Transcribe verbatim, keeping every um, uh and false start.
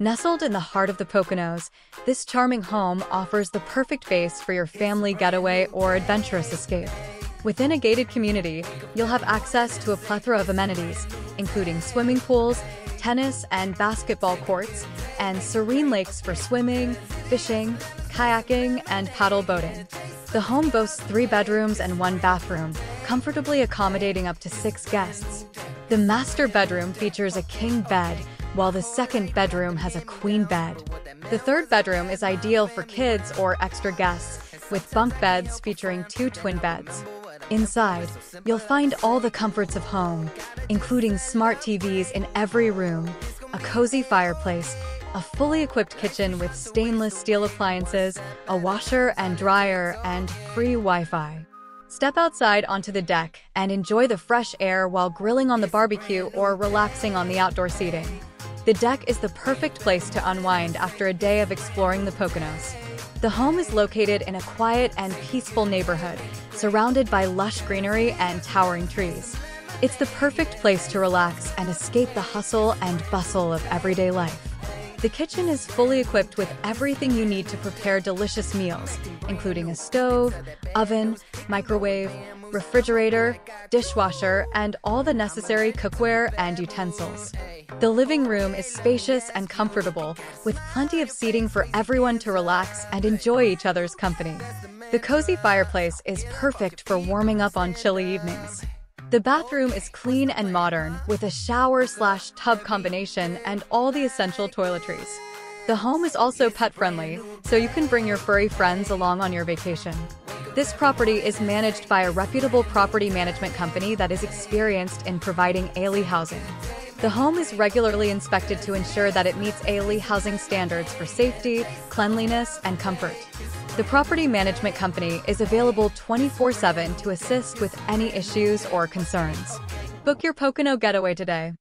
Nestled in the heart of the Poconos, this charming home offers the perfect base for your family getaway or adventurous escape. Within a gated community, you'll have access to a plethora of amenities, including swimming pools, tennis and basketball courts, and serene lakes for swimming, fishing, kayaking, and paddle boating. The home boasts three bedrooms and one bathroom, comfortably accommodating up to six guests. The master bedroom features a king bed, while the second bedroom has a queen bed. The third bedroom is ideal for kids or extra guests, with bunk beds featuring two twin beds. Inside, you'll find all the comforts of home, including smart T Vs in every room, a cozy fireplace, a fully equipped kitchen with stainless steel appliances, a washer and dryer, and free Wi-Fi. Step outside onto the deck and enjoy the fresh air while grilling on the barbecue or relaxing on the outdoor seating. The deck is the perfect place to unwind after a day of exploring the Poconos. The home is located in a quiet and peaceful neighborhood, surrounded by lush greenery and towering trees. It's the perfect place to relax and escape the hustle and bustle of everyday life. The kitchen is fully equipped with everything you need to prepare delicious meals, including a stove, oven, microwave, refrigerator, dishwasher, and all the necessary cookware and utensils. The living room is spacious and comfortable, with plenty of seating for everyone to relax and enjoy each other's company. The cozy fireplace is perfect for warming up on chilly evenings. The bathroom is clean and modern, with a shower-slash-tub combination and all the essential toiletries. The home is also pet-friendly, so you can bring your furry friends along on your vacation. This property is managed by a reputable property management company that is experienced in providing A L E housing. The home is regularly inspected to ensure that it meets A L E housing standards for safety, cleanliness, and comfort. The property management company is available twenty-four seven to assist with any issues or concerns. Book your Pocono getaway today.